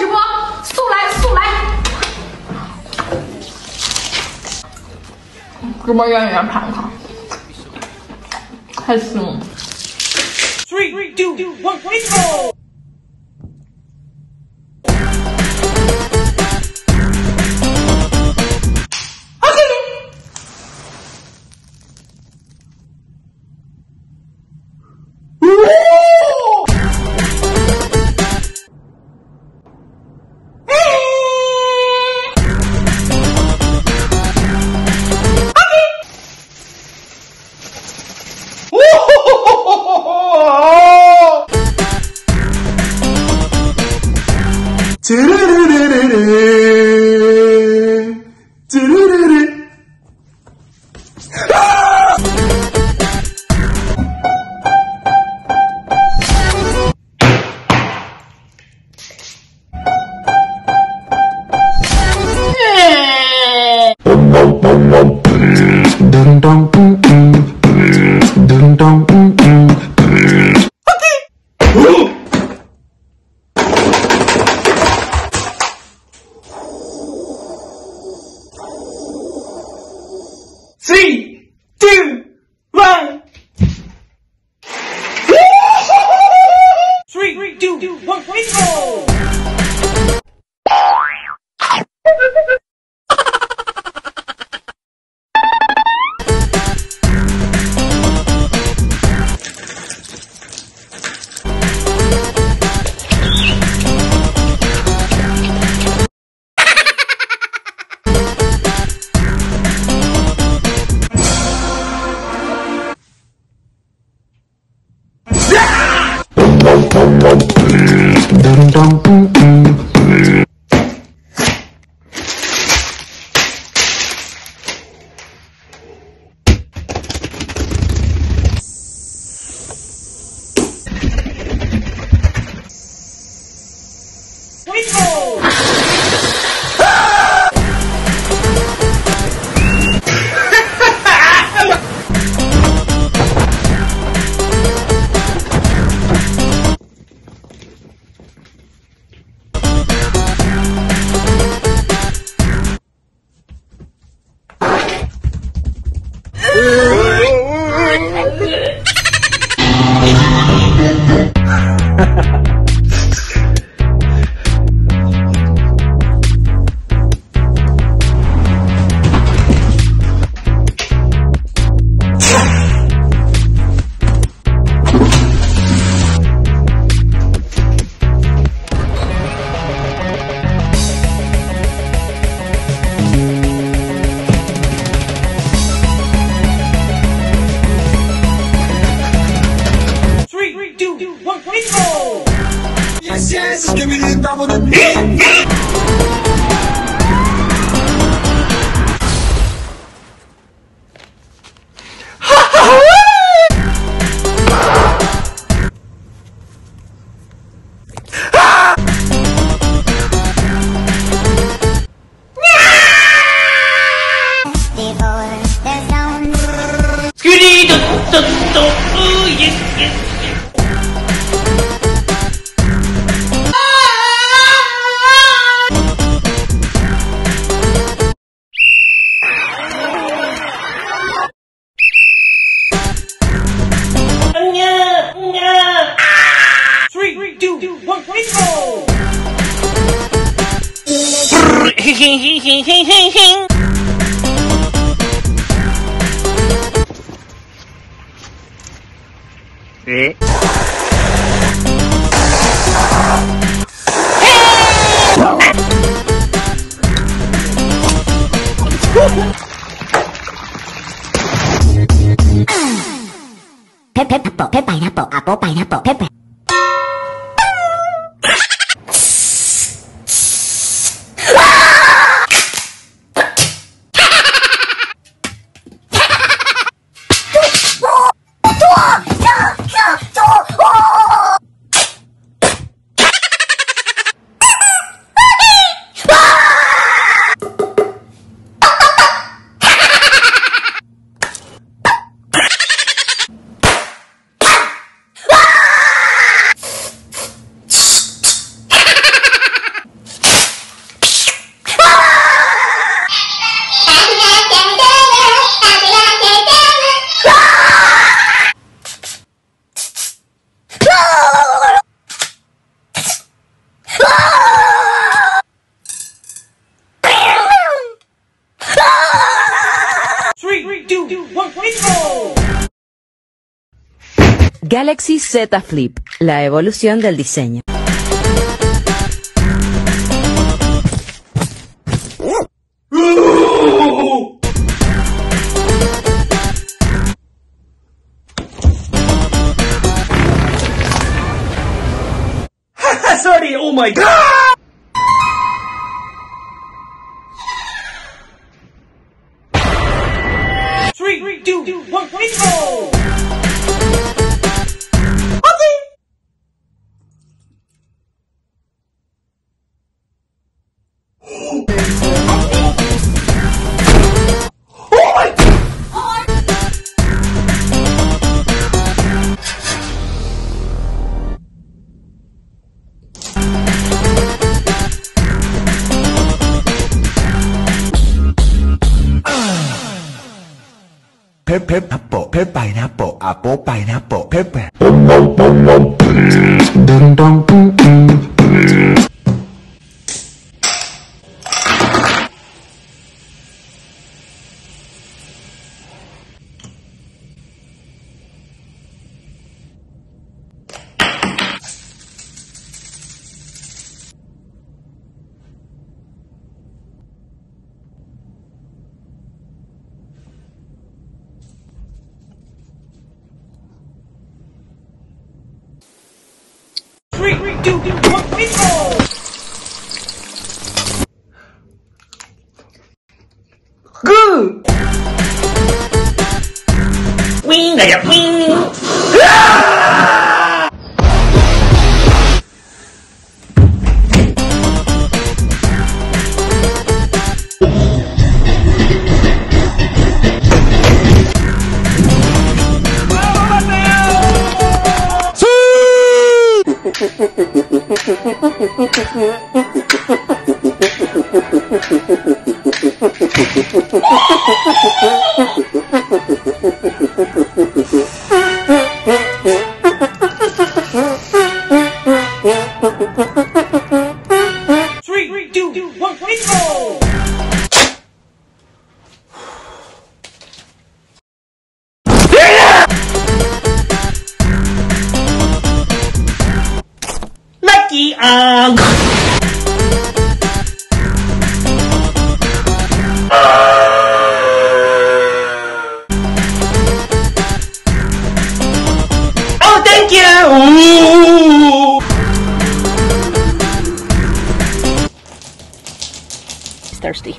直播，速来速来！直播间里面看看，太凶了。Three, two, one, go！ Galaxy Z Flip, la evolución del diseño. Sorry, oh my god! Three, two, one, go! Pineapple, apple, pineapple, pepper. Goo! Wing, like a wing! Ah! Thirsty.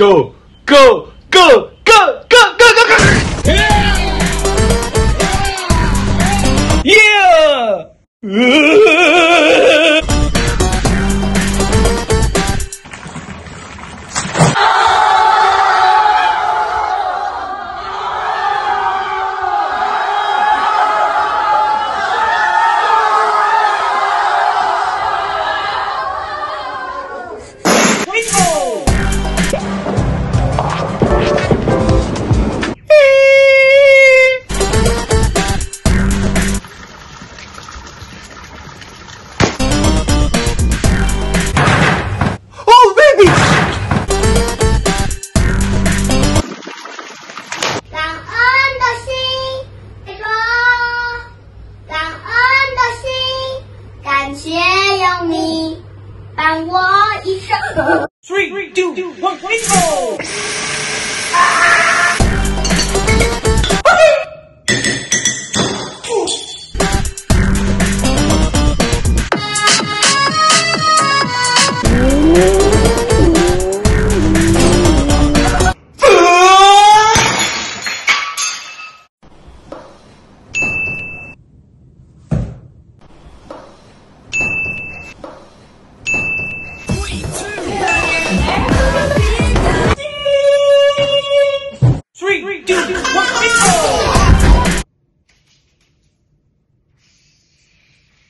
Go! Go! Go! Go! Go! Go! Go! Go! Yeah! Yeah! Three, two, one, let's go! Yeah.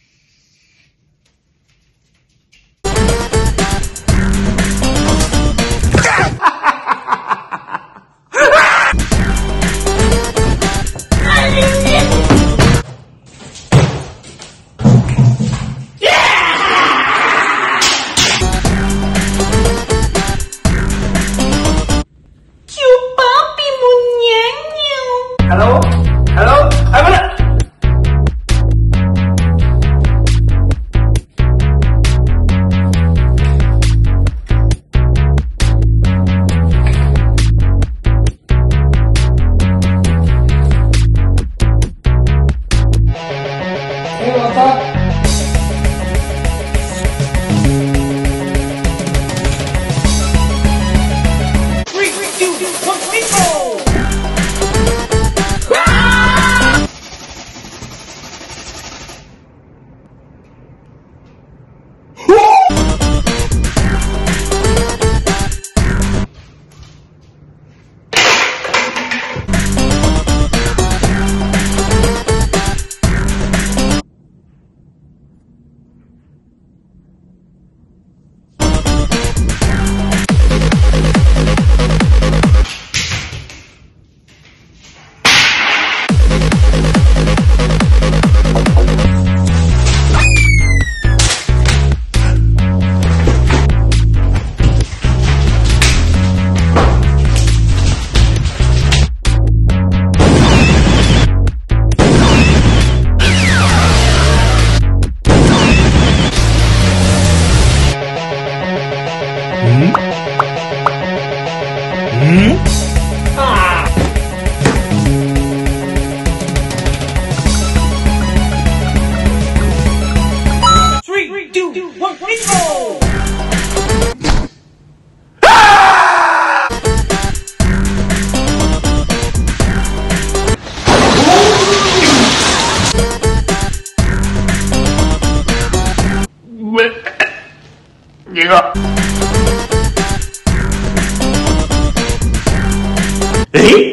Eh?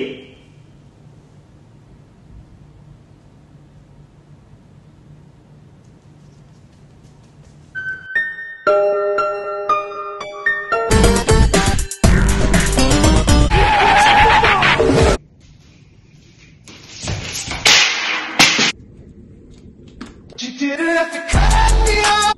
You didn't have to cut me off.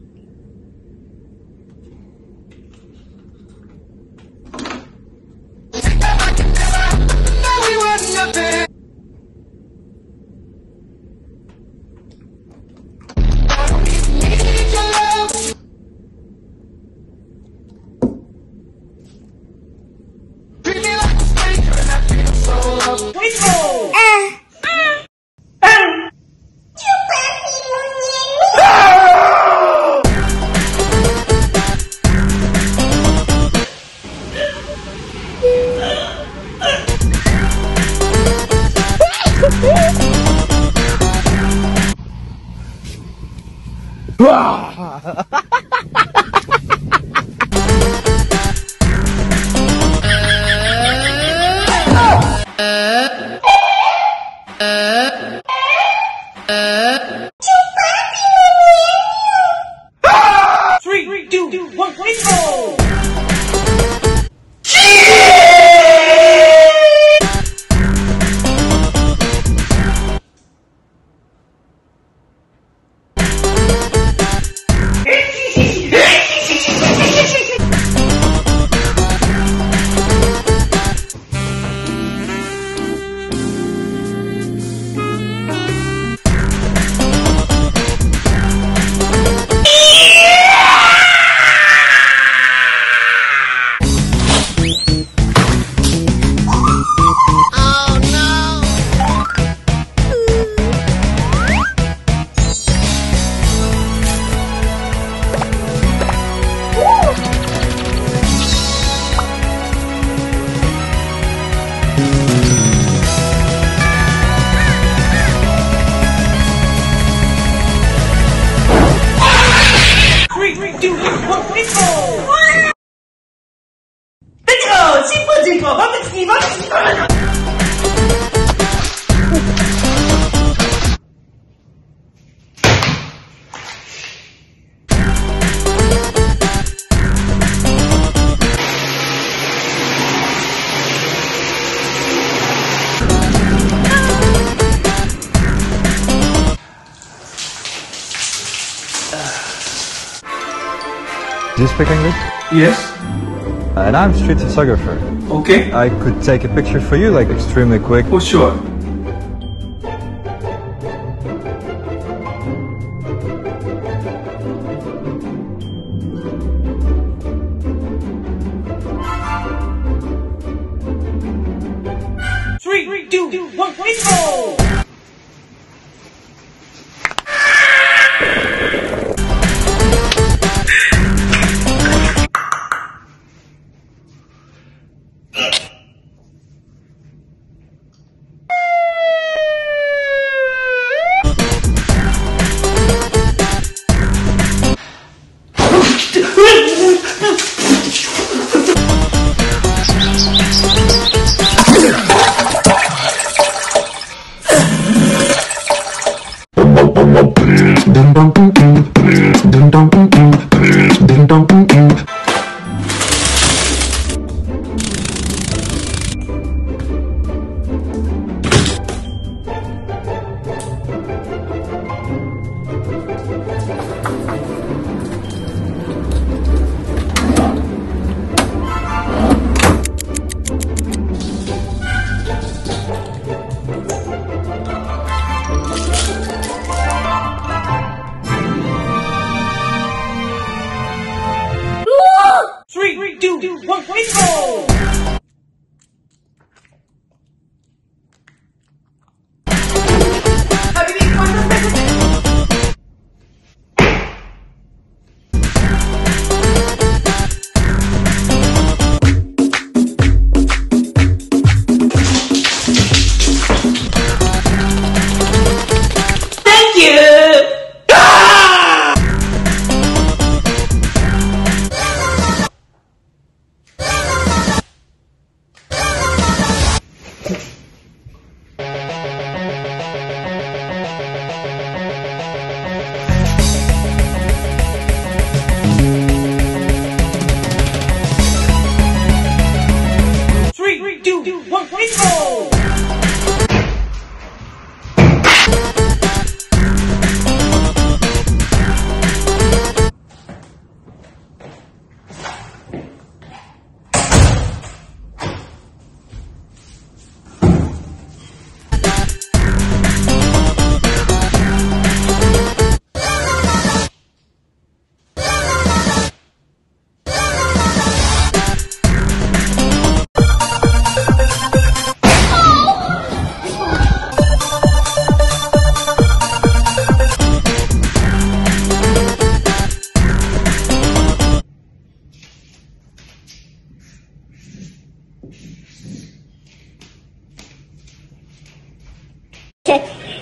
Do you speak English? Yes. And I'm a street photographer. Okay. I could take a picture for you, like, extremely quick. Oh, sure.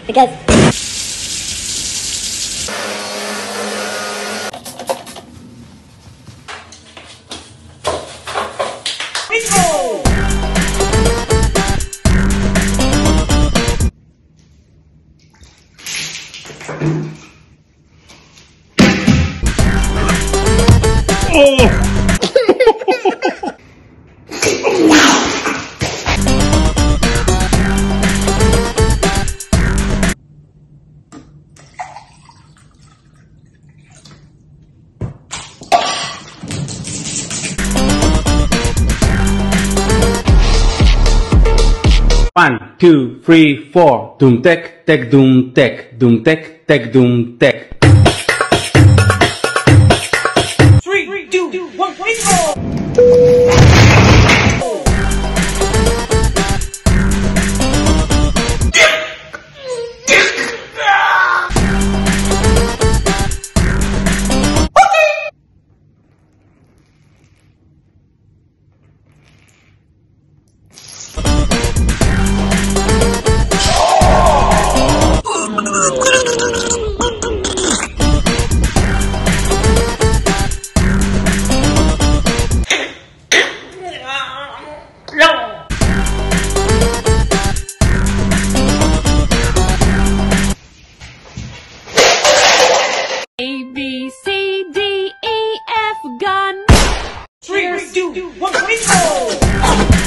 Because One, two, three, four. Doom tech, tech, doom tech, doom tech, tech, doom tech. 3, 2, 1, three, four. A, B, C, D, E, F, gun. 3, 2, 1, 3, 4.